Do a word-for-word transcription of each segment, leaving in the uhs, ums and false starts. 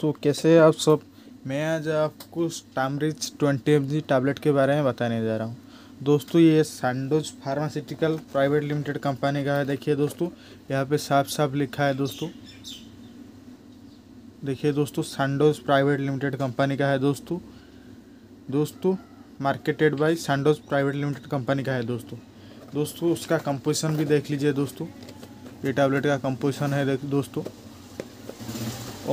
दोस्तों, कैसे आप सब। मैं आज आपको Stamrich twenty M G tablet के बारे में बताने जा रहा हूँ। दोस्तों ये Sandoz pharmaceutical private limited company का है। देखिए दोस्तों, यहाँ पे साफ साफ लिखा है दोस्तों। देखिए दोस्तों, सैंडोज प्राइवेट लिमिटेड कंपनी का है दोस्तों। दोस्तों marketed by Sandoz private limited company का है दोस्तों। दोस्तों उसका कंपोजिशन भी देख लीजिए दोस्तों। ये टैबलेट का कंपोजिशन है दोस्तों।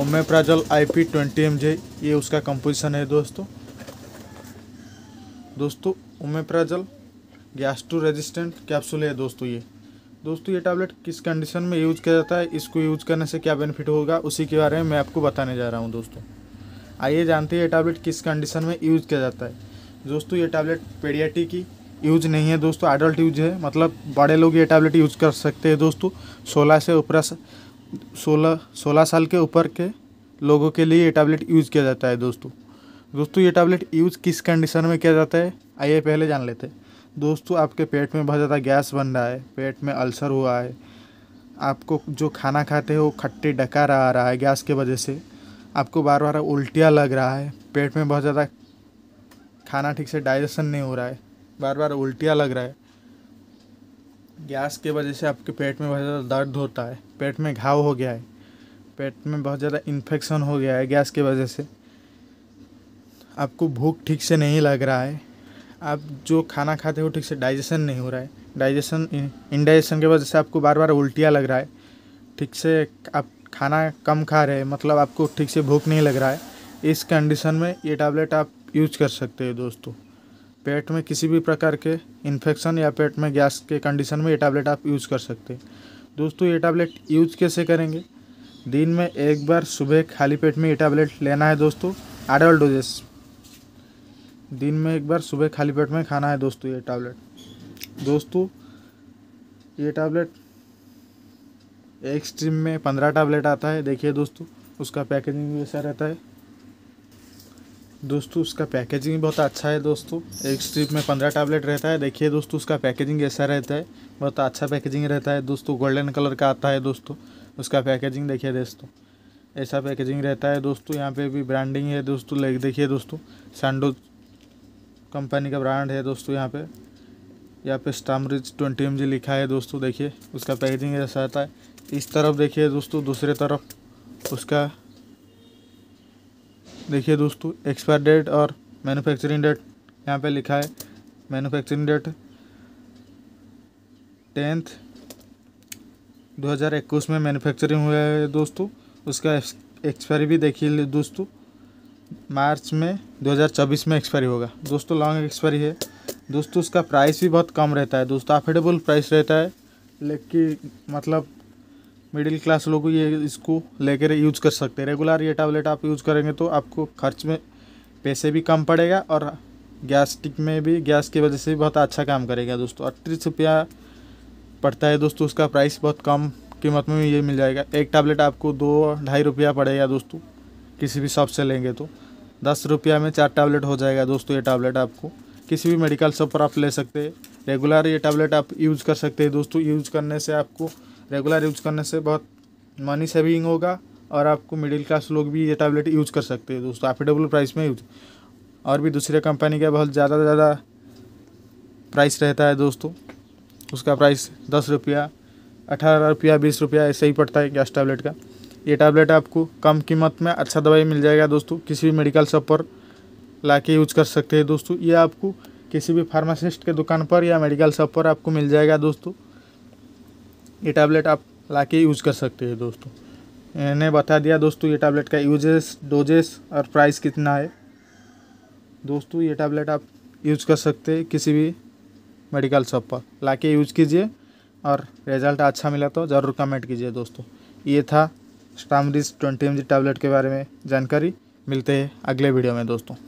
Omeprazole IP twenty M G, ये उसका कंपोजिशन है दोस्तों। दोस्तों ओमेप्राजोल गैस्ट्रो रेजिस्टेंट कैप्सूल है दोस्तों ये। दोस्तों ये टैबलेट किस कंडीशन में यूज किया जाता है, इसको यूज करने से क्या बेनिफिट होगा, उसी के बारे में मैं आपको बताने जा रहा हूं दोस्तों। आइए जानते हैं ये टैबलेट किस कंडीशन में यूज किया जाता है। दोस्तों ये टैबलेट पेडियाट्रिक की यूज नहीं है दोस्तों, एडल्ट यूज है। मतलब बड़े लोग ये टैबलेट यूज कर सकते हैं दोस्तों। सोलह से ऊपर सोलह सोलह साल के ऊपर के लोगों के लिए ये टैबलेट यूज़ किया जाता है दोस्तों। दोस्तों ये टैबलेट यूज़ किस कंडीशन में किया जाता है, आइए पहले जान लेते हैं दोस्तों। आपके पेट में बहुत ज़्यादा गैस बन रहा है, पेट में अल्सर हुआ है, आपको जो खाना खाते हो खट्टे डकार आ रहा है गैस के वजह से, आपको बार बार उल्टियाँ लग रहा है, पेट में बहुत ज़्यादा खाना ठीक से डाइजेशन नहीं हो रहा है, बार बार उल्टियाँ लग रहा है, गैस के वजह से आपके पेट में बहुत ज़्यादा दर्द होता है, पेट में घाव हो गया है, पेट में बहुत ज़्यादा इन्फेक्शन हो गया है गैस के वजह से, आपको भूख ठीक से नहीं लग रहा है, आप जो खाना खाते हो ठीक से डाइजेशन नहीं हो रहा है, डाइजेशन इनडाइजेशन की वजह से आपको बार बार उल्टियाँ लग रहा है, ठीक से आप खाना कम खा रहे हैं, मतलब आपको ठीक से भूख नहीं लग रहा है। इस कंडीशन में ये टैबलेट आप यूज कर सकते हो दोस्तों। पेट में किसी भी प्रकार के इन्फेक्शन या पेट में गैस के कंडीशन में ये टैबलेट आप यूज़ कर सकते हैं दोस्तों। ये टैबलेट यूज कैसे करेंगे, दिन में एक बार सुबह खाली पेट में ये टैबलेट लेना है दोस्तों। एडल्ट डोजेस दिन में एक बार सुबह खाली पेट में खाना है दोस्तों ये टैबलेट। दोस्तों ये टैबलेट एक स्ट्रीम में पंद्रह टैबलेट आता है। देखिए दोस्तों उसका पैकेजिंग भी ऐसा रहता है दोस्तों। उसका पैकेजिंग बहुत अच्छा है दोस्तों। एक स्ट्रिप में पंद्रह टैबलेट रहता है। देखिए दोस्तों उसका पैकेजिंग ऐसा रहता है, बहुत अच्छा पैकेजिंग रहता है दोस्तों। गोल्डन कलर का आता है दोस्तों उसका पैकेजिंग। देखिए दोस्तों ऐसा पैकेजिंग रहता है दोस्तों। यहाँ पे भी ब्रांडिंग है दोस्तों। लाइक देखिए दोस्तों सैंडोज कंपनी का ब्रांड है दोस्तों। यहाँ पर यहाँ पर स्टामरिच ट्वेंटी एम जी लिखा है दोस्तों। देखिए उसका पैकेजिंग ऐसा रहता है। इस तरफ देखिए दोस्तों, दूसरे तरफ उसका देखिए दोस्तों एक्सपायर डेट और मैन्युफैक्चरिंग डेट यहाँ पे लिखा है। मैन्युफैक्चरिंग डेट टेंथ दो हज़ार इक्कीस में मैन्युफैक्चरिंग हुआ है दोस्तों। उसका एक्सपायरी भी देखिए दोस्तों, मार्च में दो हज़ार चौबीस में एक्सपायरी होगा दोस्तों। लॉन्ग एक्सपायरी है दोस्तों। उसका प्राइस भी बहुत कम रहता है दोस्तों, अफोर्डेबल प्राइस रहता है, लेकिन मतलब मिडिल क्लास लोग ये इसको लेकर यूज कर सकते हैं। रेगुलर ये टैबलेट आप यूज करेंगे तो आपको खर्च में पैसे भी कम पड़ेगा और गैस्ट्रिक में भी गैस की वजह से भी बहुत अच्छा काम करेगा दोस्तों। अट्ठाईस रुपया पड़ता है दोस्तों उसका प्राइस। बहुत कम कीमत में ये मिल जाएगा। एक टैबलेट आपको दो ढाई रुपया पड़ेगा दोस्तों, किसी भी शॉप से लेंगे तो। दस रुपया में चार टैबलेट हो जाएगा दोस्तों। ये टैबलेट आपको किसी भी मेडिकल शॉप पर आप ले सकते हैं। रेगुलर ये टैबलेट आप यूज़ कर सकते हैं दोस्तों। यूज करने से आपको रेगुलर यूज करने से बहुत मनी सेविंग होगा और आपको मिडिल क्लास लोग भी ये टैबलेट यूज कर सकते हैं दोस्तों, अफोर्डेबल प्राइस में यूज। और भी दूसरे कंपनी का बहुत ज़्यादा ज़्यादा प्राइस रहता है दोस्तों। उसका प्राइस दस रुपया अठारह रुपया बीस रुपया ऐसे ही पड़ता है गैस टैबलेट का। ये टैबलेट आपको कम कीमत में अच्छा दवाई मिल जाएगा दोस्तों। किसी भी मेडिकल शॉप पर ला के यूज कर सकते हैं दोस्तों। ये आपको किसी भी फार्मासिस्ट के दुकान पर या मेडिकल शॉप पर आपको मिल जाएगा दोस्तों। ये टैबलेट आप लाके यूज़ कर सकते हैं दोस्तों। मैंने बता दिया दोस्तों ये टैबलेट का यूजेस, डोजेस और प्राइस कितना है दोस्तों। ये टैबलेट आप यूज़ कर सकते हैं, किसी भी मेडिकल शॉप पर लाके यूज़ कीजिए और रिजल्ट अच्छा मिला तो ज़रूर कमेंट कीजिए दोस्तों। ये था Stamrich twenty M G tablet के बारे में जानकारी। मिलते हैं अगले वीडियो में दोस्तों।